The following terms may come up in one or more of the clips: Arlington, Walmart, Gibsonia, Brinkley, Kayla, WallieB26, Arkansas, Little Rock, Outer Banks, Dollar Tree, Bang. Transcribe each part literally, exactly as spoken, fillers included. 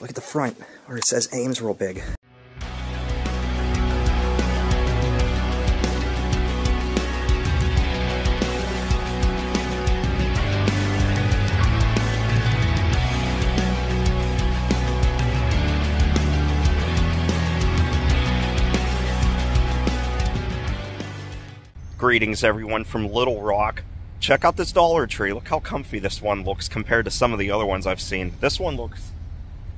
Look at the front where it says Ames real big. Greetings everyone from Little Rock. Check out this Dollar Tree. Look how comfy this one looks compared to some of the other ones I've seen. This one looks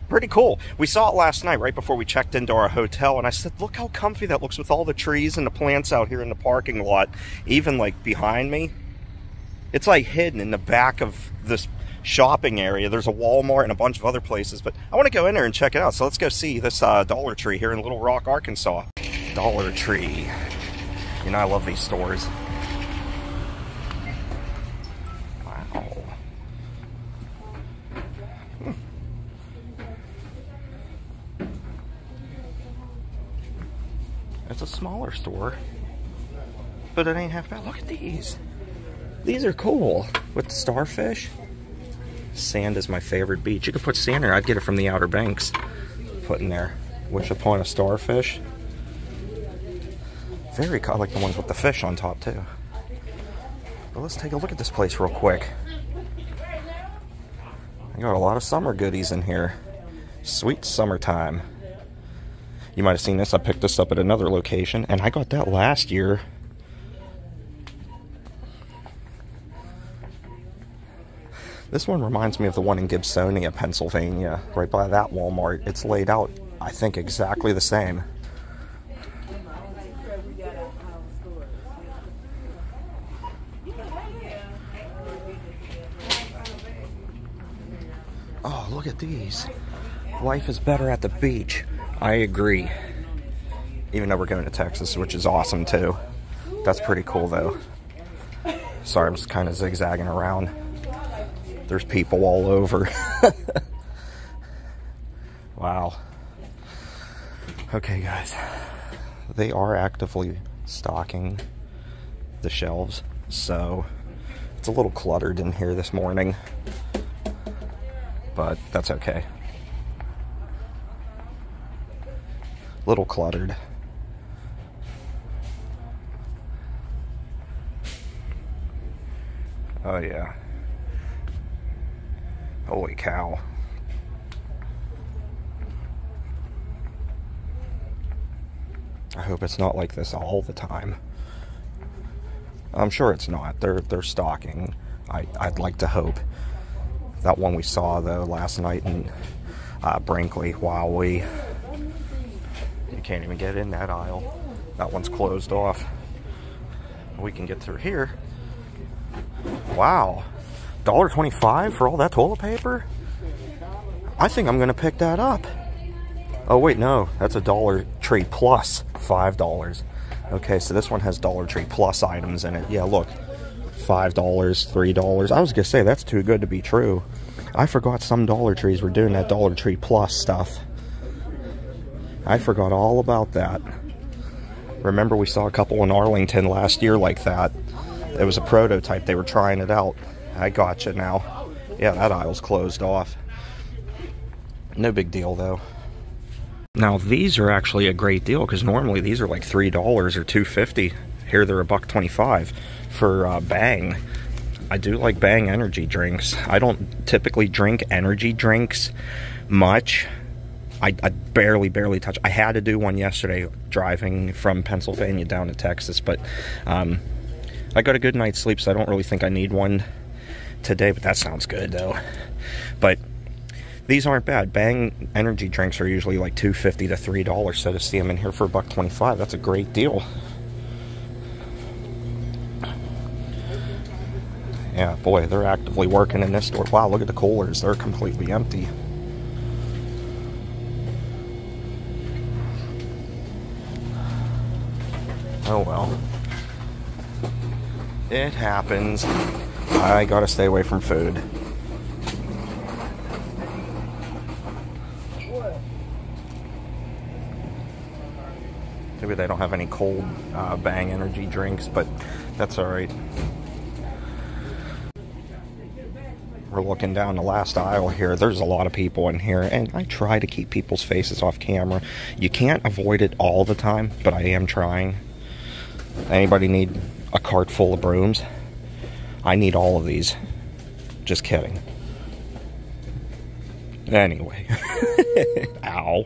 pretty cool. We saw it last night right before we checked into our hotel, and I said, look how comfy that looks with all the trees and the plants out here in the parking lot. Even like behind me, it's like hidden in the back of this shopping area. There's a Walmart and a bunch of other places, but I want to go in there and check it out. So let's go see this uh, Dollar Tree here in Little Rock, Arkansas. Dollar Tree. You know, I love these stores. Wow. Hmm. It's a smaller store, but it ain't half bad. Look at these. These are cool with the starfish. Sand is my favorite beach. You could put sand there. I'd get it from the Outer Banks. Put in there. Wish upon a starfish. Very cool. I like the ones with the fish on top too. But let's take a look at this place real quick. I got a lot of summer goodies in here. Sweet summertime. You might have seen this. I picked this up at another location, and I got that last year. This one reminds me of the one in Gibsonia, Pennsylvania, right by that Walmart. It's laid out, I think, exactly the same. Oh, look at these. Life is better at the beach. I agree. Even though we're going to Texas, which is awesome too. That's pretty cool though. Sorry, I'm just kind of zigzagging around. There's people all over. Wow. Okay, guys. They are actively stocking the shelves, so it's a little cluttered in here this morning. But that's okay. A little cluttered. Oh yeah. Holy cow. I hope it's not like this all the time. I'm sure it's not. They're they're stocking. I I'd like to hope. That one we saw though last night in uh, Brinkley, wowee. You can't even get in that aisle. That one's closed off. We can get through here. Wow, one dollar twenty-five for all that toilet paper? I think I'm gonna pick that up. Oh wait, no, that's a Dollar Tree Plus, five dollars. Okay, so this one has Dollar Tree Plus items in it. Yeah, look. five dollars, three dollars. I was gonna say that's too good to be true. I forgot some Dollar Trees were doing that Dollar Tree Plus stuff. I forgot all about that. Remember we saw a couple in Arlington last year like that. It was a prototype. They were trying it out. I gotcha now. Yeah, that aisle's closed off. No big deal though. Now these are actually a great deal because normally these are like three dollars or two fifty. Here they're a buck twenty-five for uh, Bang. I do like Bang energy drinks. I don't typically drink energy drinks much. I, I barely, barely touch. I had to do one yesterday driving from Pennsylvania down to Texas, but um, I got a good night's sleep, so I don't really think I need one today, but that sounds good though. But these aren't bad. Bang energy drinks are usually like two fifty to three dollars, so to see them in here for a buck twenty-five, that's a great deal. Yeah, boy, they're actively working in this store. Wow, look at the coolers. They're completely empty. Oh, well. It happens. I gotta stay away from food. Maybe they don't have any cold uh, Bang energy drinks, but that's all right. We're looking down the last aisle here. There's a lot of people in here, and I try to keep people's faces off camera. You can't avoid it all the time, but I am trying. Anybody need a cart full of brooms? I need all of these. Just kidding. Anyway. Ow.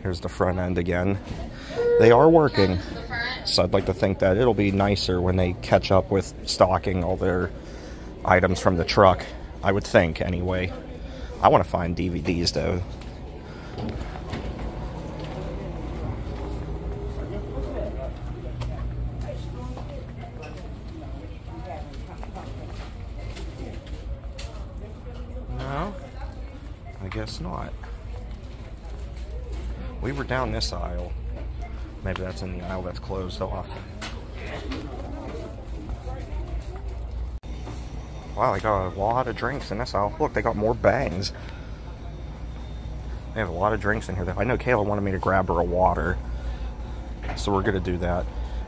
Here's the front end again. They are working, so I'd like to think that it'll be nicer when they catch up with stocking all their items from the truck. I would think, anyway. I want to find D V Ds, though. No? I guess not. We were down this aisle. Maybe that's in the aisle that's closed off. Wow, they got a lot of drinks in this aisle. Look, they got more Bangs. They have a lot of drinks in here. I know Kayla wanted me to grab her a water, so we're gonna do that.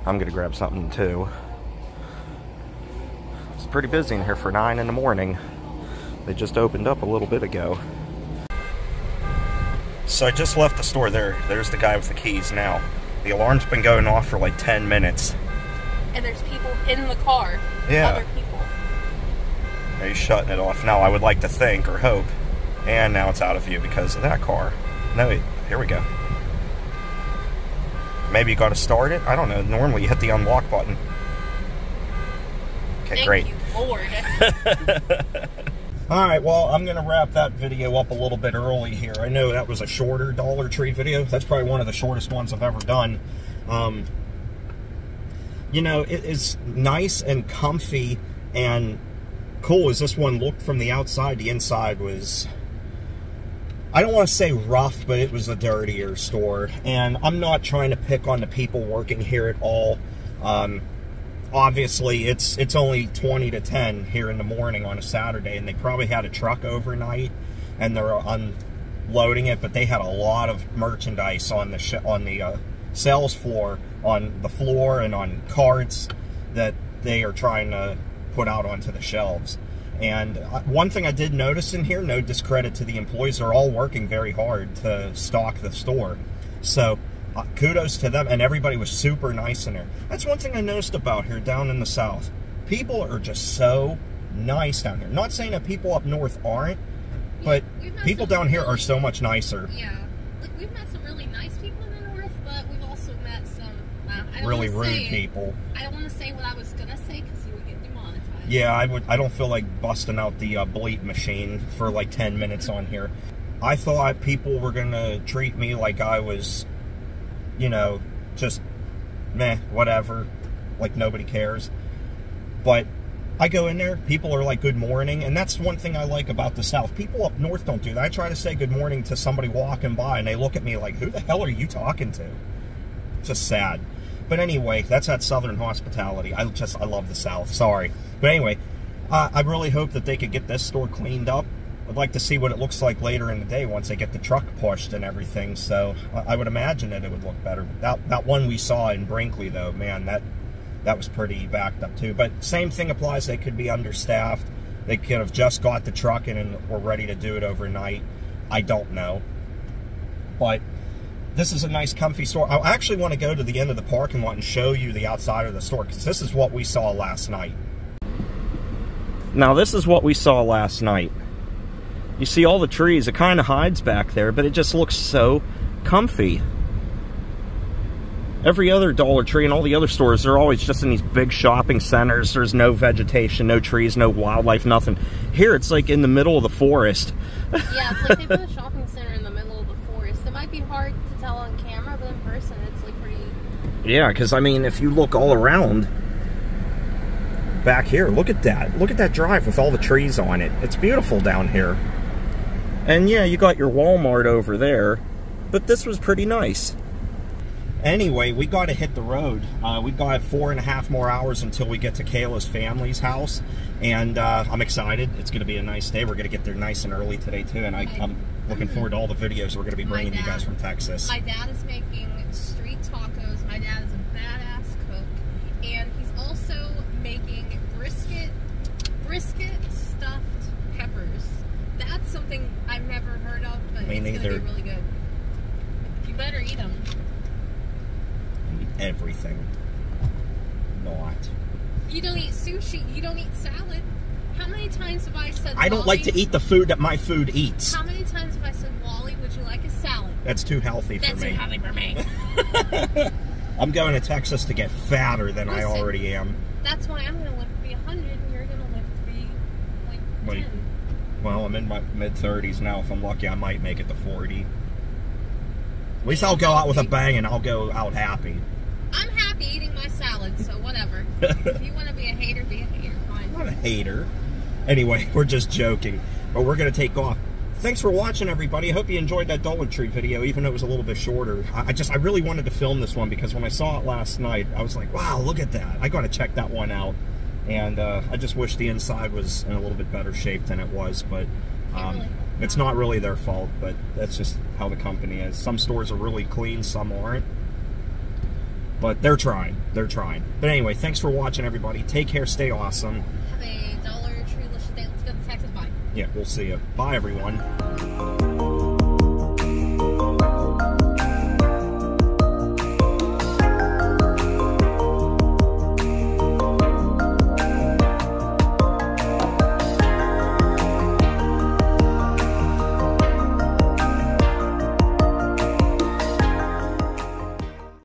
I'm gonna grab something too. It's pretty busy in here for nine in the morning. They just opened up a little bit ago. So I just left the store there. There's the guy with the keys now. The alarm's been going off for like ten minutes. And there's people in the car. Yeah. Other people. He's shutting it off now, I would like to think or hope. And now it's out of view because of that car. No, here we go. Maybe you got to start it? I don't know. Normally you hit the unlock button. Okay, Thank great. Thank you, Lord. Alright, well, I'm going to wrap that video up a little bit early here. I know that was a shorter Dollar Tree video. That's probably one of the shortest ones I've ever done. Um, you know, it is nice and comfy and cool as this one looked from the outside. The inside was, I don't want to say rough, but it was a dirtier store. And I'm not trying to pick on the people working here at all. Um... Obviously, it's it's only twenty to ten here in the morning on a Saturday, and they probably had a truck overnight, and they're unloading it. But they had a lot of merchandise on the sh on the uh, sales floor, on the floor, and on carts that they are trying to put out onto the shelves. And one thing I did notice in here, no discredit to the employees, they're all working very hard to stock the store. So. Uh, kudos to them, and everybody was super nice in there. That's one thing I noticed about here down in the South. People are just so nice down here. Not saying that people up north aren't, but yeah, people down here really, are so much nicer. Yeah. Like, we've met some really nice people in the north, but we've also met some uh, I don't really rude say, people. I don't want to say what I was going to say because you would get demonetized. Yeah, I would. I don't feel like busting out the uh, bleep machine for like ten minutes on here. I thought people were going to treat me like I was... you know, just meh, whatever, like nobody cares. But I go in there, people are like, good morning, and that's one thing I like about the South. People up north don't do that. I try to say good morning to somebody walking by, and they look at me like, who the hell are you talking to? It's just sad. But anyway, that's that Southern hospitality. I just, I love the South, sorry. But anyway, uh, I really hope that they could get this store cleaned up. I'd like to see what it looks like later in the day once they get the truck pushed and everything. So I would imagine that it would look better. That that one we saw in Brinkley, though, man, that that was pretty backed up too. But same thing applies. They could be understaffed. They could have just got the truck in and were ready to do it overnight. I don't know. But this is a nice, comfy store. I actually want to go to the end of the parking lot and show you the outside of the store, because this is what we saw last night. Now, this is what we saw last night. You see all the trees, it kind of hides back there, but it just looks so comfy. Every other Dollar Tree and all the other stores, they're always just in these big shopping centers. There's no vegetation, no trees, no wildlife, nothing. Here, it's like in the middle of the forest. Yeah, it's like they put a shopping center in the middle of the forest. It might be hard to tell on camera, but in person, it's like pretty... Yeah, because, I mean, if you look all around... Back here, look at that. Look at that drive with all the trees on it. It's beautiful down here. And yeah, you got your Walmart over there, but this was pretty nice. Anyway, we got to hit the road. Uh, we got four and a half more hours until we get to Kayla's family's house, and uh, I'm excited. It's going to be a nice day. We're going to get there nice and early today too, and I, I'm looking forward to all the videos we're going to be bringing dad, you guys from Texas. My dad is making street tacos. My dad is a badass cook, and he's also making brisket. brisket stuffed peppers. That's something I've never heard of, but Me it's neither. gonna be really good. You better eat them. I eat everything. Not. You don't eat sushi. You don't eat salad. How many times have I said? I don't Wally, like to eat the food that my food eats. How many times have I said, Wally, would you like a salad? That's too healthy for That's me. That's too healthy for me. I'm going to Texas to get fatter than Listen, I already am. That's why I'm going to live to be one hundred and you're going to live to be like Wait, ten. Well, I'm in my mid thirties now. If I'm lucky, I might make it to forty. At least I'll go out with a bang and I'll go out happy. I'm happy eating my salad, so whatever. If you want to be a hater, be a hater. Fine. I'm not a hater. Anyway, we're just joking. But we're going to take off. Thanks for watching, everybody. I hope you enjoyed that Dollar Tree video, even though it was a little bit shorter. I just, I really wanted to film this one because when I saw it last night, I was like, wow, look at that. I got to check that one out. And uh, I just wish the inside was in a little bit better shape than it was. But um, really it's not really their fault, but that's just how the company is. Some stores are really clean, some aren't. But they're trying. They're trying. But anyway, thanks for watching, everybody. Take care. Stay awesome. Have a Dollar Tree-licious day. Let's go to Texas. Bye. Yeah, we'll see you. Bye, everyone.